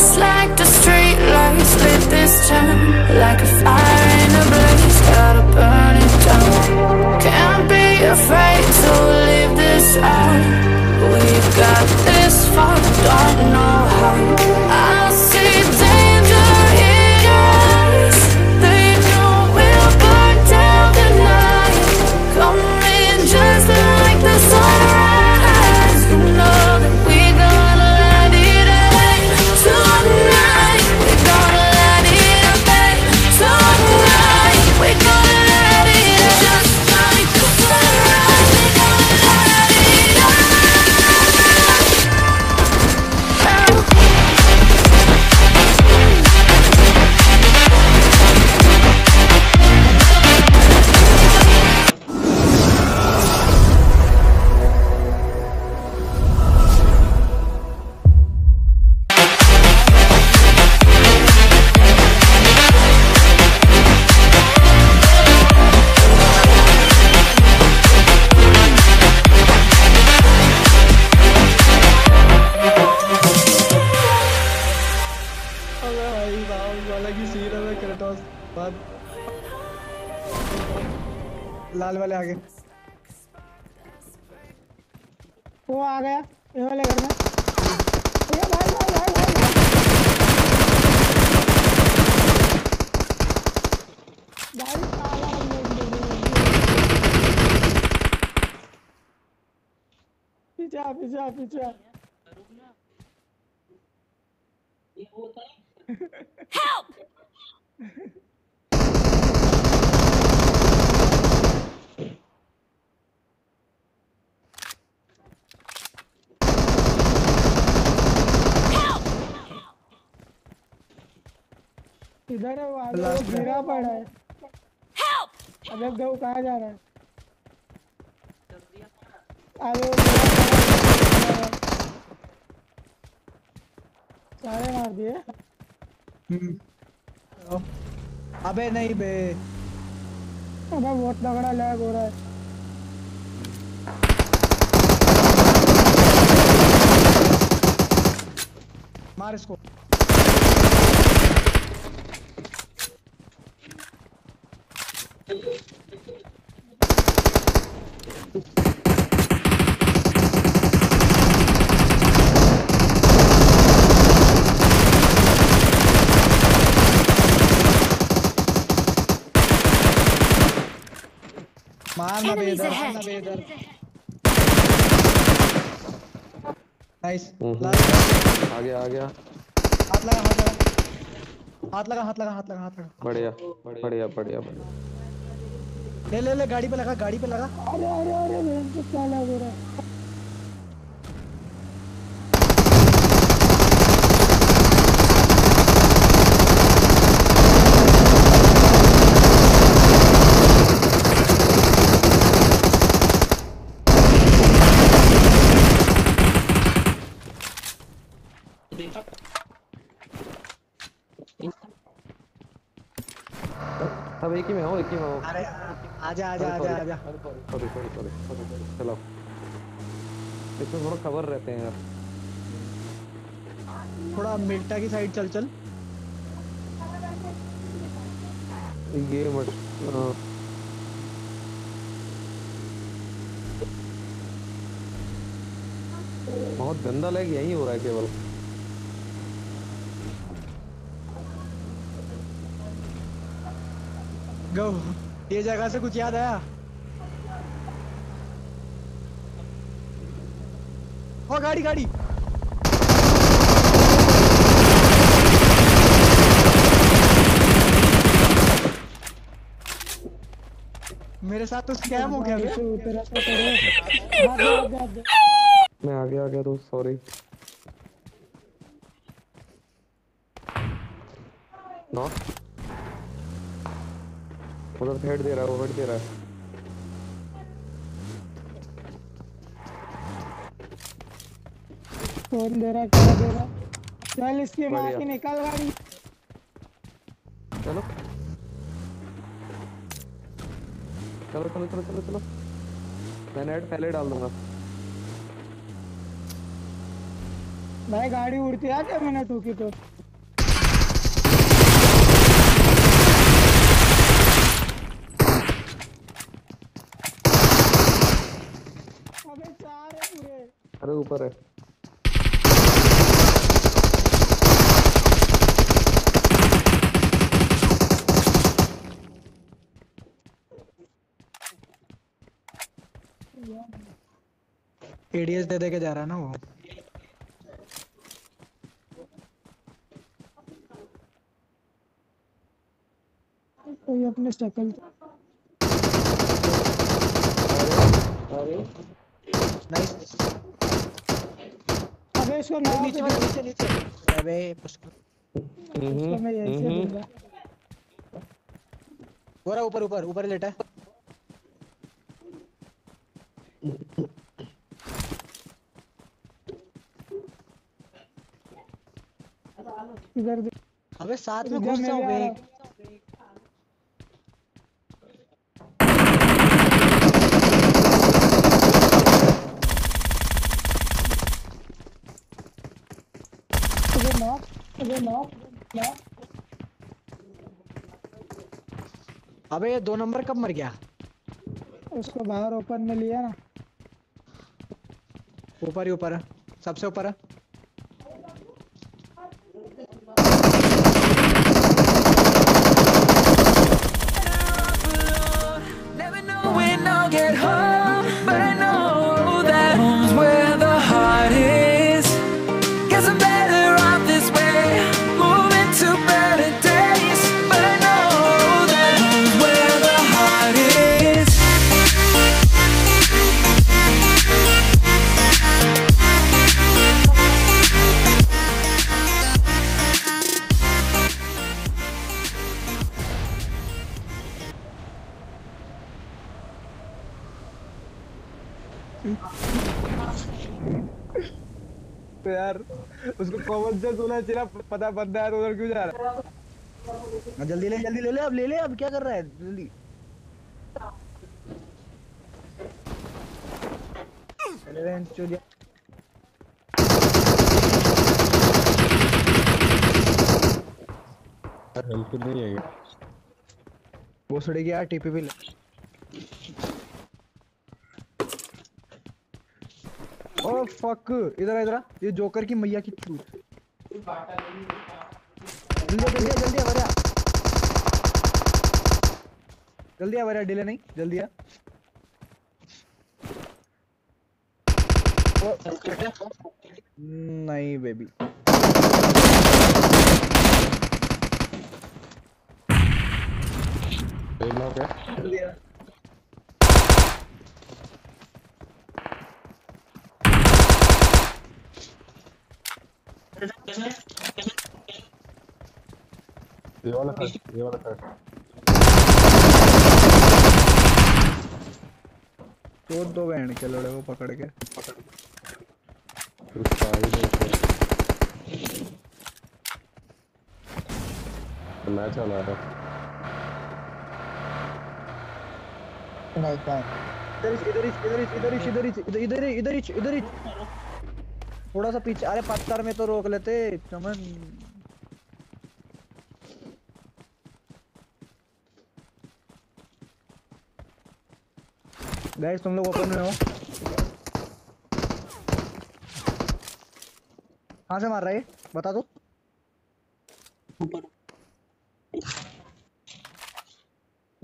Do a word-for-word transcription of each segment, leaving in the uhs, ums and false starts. Just like the street lights lit this town, like a fire in a blaze, gotta burn it down. Can't be afraid to leave this out. We've got this far, don't know how. I see danger in us. They know we'll burn down the night. Come in just like the sunrise. You know that we gonna light it up tonight. We gonna light it up tonight. We gonna light it up just like the sunrise. We gonna light it लाल वाले आगे वो आ गया ये वाले घर में ये भाई भाई भाई भाई भाई साला पीछे पीछे पीछे ये होता है हेल्प इधर है वो गिरा पड़ा है। अबे गऊ कहाँ जा रहा है? सारे मार दिए। अबे नहीं बे। अबे बहुत तगड़ा लैग हो रहा है। मार इसको। मारना बेदर, मारना बेदर। नाइस। आ गया, आ गया। हाथ लगा, हाथ लगा, हाथ लगा, हाथ लगा, हाथ लगा, हाथ लगा। बढ़िया, बढ़िया, बढ़िया, बढ़िया। ले ले ले गाड़ी पे लगा, गाड़ी पे लगा। अरे अरे अरे मेरे क्या लग रहा है? अब एक ही में हो, एक ही में हो। अरे आजा आजा आजा आजा। सॉरी सॉरी सॉरी सॉरी चलो। इसमें थोड़ा कवर रहते हैं यार। थोड़ा मिल्टा की साइड चल चल। ये मत। बहुत गंदा लग यही हो रहा है केवल। गो ये जगह से कुछ याद आया? ओ गाड़ी गाड़ी मेरे साथ तो स्कैम हो गया मैं आगे आ गया दोस्त सॉरी नो उधर हेड दे रहा है वो हेड दे रहा है कौन दे रहा है क्या दे रहा चल इसके मार के निकाल गाड़ी चलो चलो चलो चलो चलो चलो मैं नेट पहले डाल दूंगा भाई गाड़ी उड़ती है क्या? मैंने ठोकी तो अबे चार है पूरे। अरे ऊपर है एडीएस दे दे के जा रहा है ना वो। कोई अपने स्टकल नाइस। अबे इसको नीचे नीचे नीचे अबे गोरा ऊपर ऊपर ऊपर लेटा है। इधर अबे साथ में घुस जाओ बे। अबे नॉक अबे नॉक नॉक अबे ये दो नंबर कब मर गया? उसको बाहर ओपन में लिया ना। ऊपर ही ऊपर है, सबसे ऊपर है। तो यार उसको कॉमन सेंस होना चाहिए, पता बंदा है तो उधर क्यों जा रहा है? जल्दी ले जल्दी ले ले अब ले ले अब क्या कर रहा है जल्दी। हेल्प नहीं है वो सड़ेगी यार। टीपी भी ले। ओह फक इधर इधर ये जोकर की मैया की चूत। जल्दी जल्दी आ जल्दी आ भैया डिले नहीं जल्दी आ। नहीं बेबी जल्दी आ। ये वाला था, ये वाला था। तो दो बैंड के लड़े को पकड़ के पकड़ के मैच चला रहा है। नहीं था इधर इधर इधर इधर इधर इधर इधर इधर इधर थोड़ा सा पीछे। अरे पत्थर में तो रोक लेते चमन। गाइस तुम लोग ओपन में हो। कहां से मार रहा है बता दो। ऊपर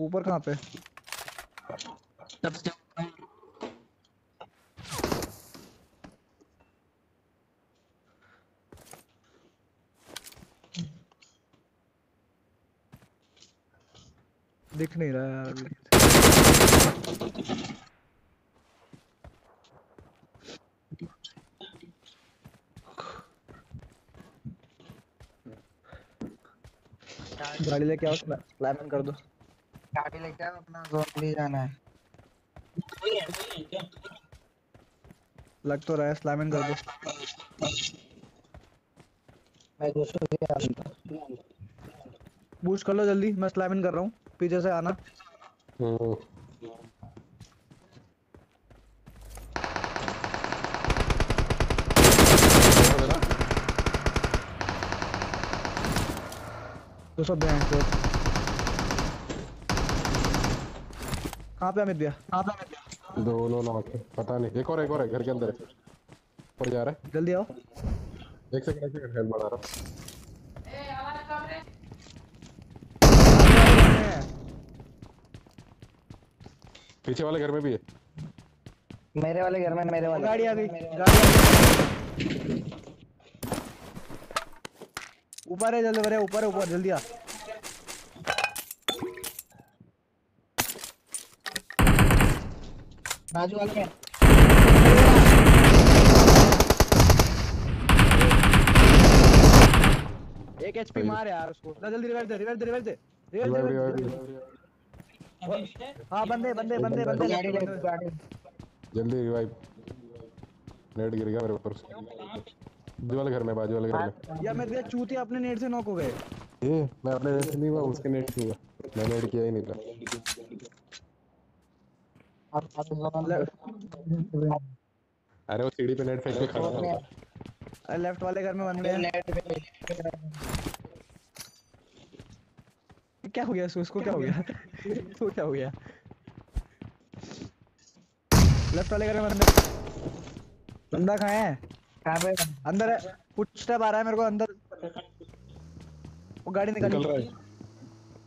ऊपर कहां पे? सबसे दिख नहीं रहा यार अभी। गाड़ी लेके आओ प्लान कर दो। गाड़ी लेके आओ अपना जोन ले जाना है। लग तो रहा है स्लैमिंग कर दो। मैं दूसरों के आऊंगा। बूश कर लो जल्दी मैं स्लैमिंग कर रहा हूँ पीछे से आना। दूसरा बैंक को कहाँ पे अमित भैया कहाँ पे अमित भैया दोनों नॉक है पता नहीं एक और एक और है घर के अंदर ऊपर जा रहा है जल्दी आओ एक सेकंड एक सेकंड हेल्प बढ़ा रहा ए आवाज कम रे पीछे वाले घर में भी है मेरे वाले घर में मेरे वाले गाड़ी आ गई गाड़ी ऊपर है जल्दी भरे ऊपर है ऊपर जल्दी आ बाजू वाले में एक एचपी मार यार उसको जल्दी रिवाइव दे रिवाइव दे रिवाइव दे रिवाइव दे हां बंदे बंदे बंदे बंदे जल्दी रिवाइव नेट गिर गया मेरे ऊपर बाजू वाले घर में बाजू वाले घर में यार मैं चूतिया अपने नेट से नॉक हो गए ए मैं अपने नेट से नहीं हुआ उसके नेट से हुआ मैंने नेट किया ही नहीं था अरे वो सीढ़ी पे नेट फेंक के खड़ा था अरे लेफ्ट वाले घर में बंदे नेट पे क्या हो गया इसको इसको क्या हो गया तो क्या हो गया लेफ्ट वाले घर में बंदे बंदा कहां है कहां पे अंदर है कुछ स्टेप आ रहा है मेरे को अंदर वो गाड़ी निकल, निकल रही है चल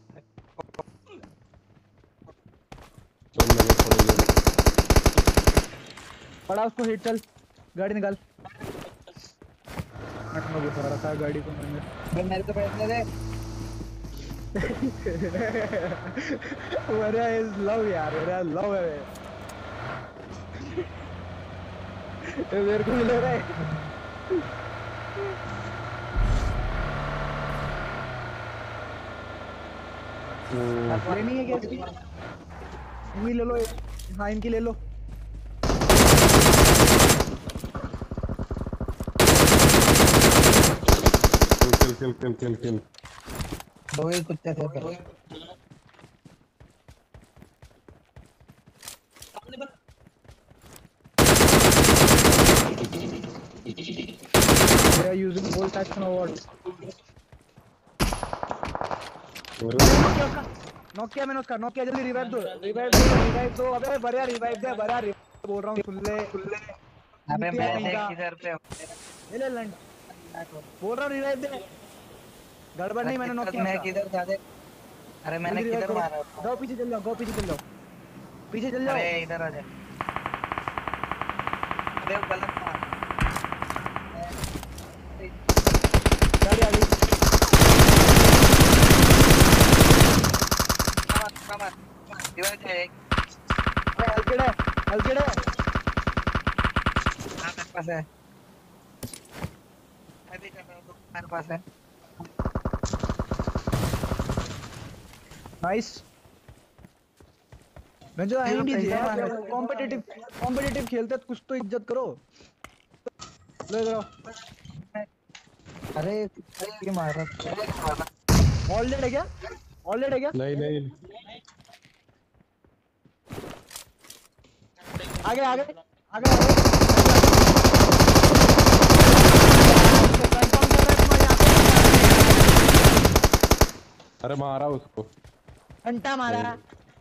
लगे थोड़ी देर पड़ा उसको हिट चल गाड़ी निकाल आठ में गिरा रहा था गाड़ी को मैंने भाई मेरे को बैठने दे मेरा इज लव यार मेरा लव है मेरे को मिल रहा है अरे नहीं है क्या इसकी ले लो हाँ इनकी ले लो किल किल किल किल किल दो ही कुत्ते थे They are using bolt action or what? Knock किया मैंने उसका, knock किया जल्दी revive दो, revive दो, revive दो अबे बरिया revive दे, बरिया revive बोल रहा हूँ सुन ले, अबे मैं किधर पे हूँ? ले ले लंड, बोल रहा हूँ revive दे, गड़बड़ नहीं मैंने knock किया मैं किधर जा दे, अरे मैंने किधर मारा? गाओ पीछे चल जाओ, गाओ पीछे चल जाओ, पीछे चल जाओ, अरे इधर आ जा, अबे गलत दिवाली है अलकेड़ा अलकेड़ा हां मेरे पास है अभी कर रहा हूं मेरे पास है नाइस मैं जो आईडी है कॉम्पिटिटिव कॉम्पिटिटिव खेलते तो कुछ तो इज्जत करो ले करो अरे ये मारा ऑलरेडी है क्या ऑलरेडी है क्या नहीं नहीं आगे आगे आगे अरे मारा उसको घंटा मारा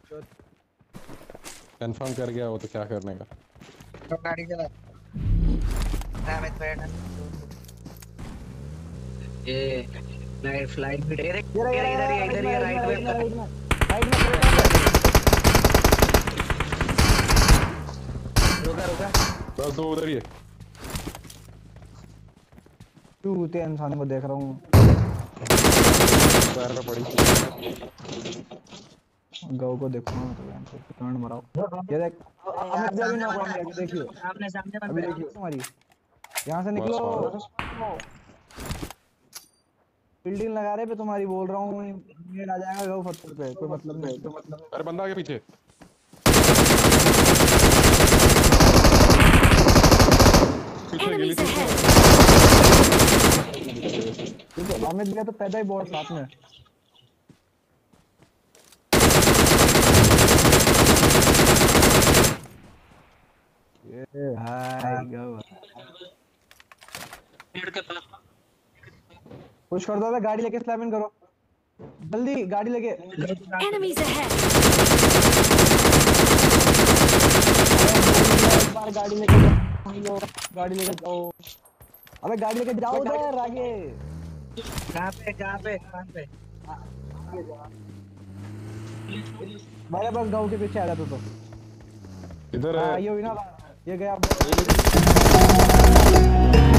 कंफर्म कर गया वो तो क्या करने का तो गाड़ी चला ये फ्लाइट फ्लाइट भी इधर इधर इधर ये राइट वेव राइट में रुका रुका बस दो उधर ही है तू उतने इंसान को देख रहा हूं पैर पे पड़ी गांव को देखो कांड मराओ ये देख अमित जी भी ना काम किया देखियो आपने सामने बंद देखियो तुम्हारी यहां से निकलो बिल्डिंग लगा रहे पे तुम्हारी बोल रहा हूं ये आ जाएगा गांव पत्थर पे कोई मतलब नहीं कोई मतलब अरे बंदा आगे पीछे अमित भैया तो पैदा ही बहुत साथ में पुश कर दो गाड़ी लेके स्लैमिंग करो जल्दी गाड़ी लेके। Enemies ahead. बार गाड़ी लेके जाओ, गाड़ी लेके जाओ। अबे गाड़ी लेके जाओ उधर आगे। कहाँ पे कहाँ पे कहाँ पे? भाई बस गाँव के पीछे आ रहा तू तो। इधर है। ये गया।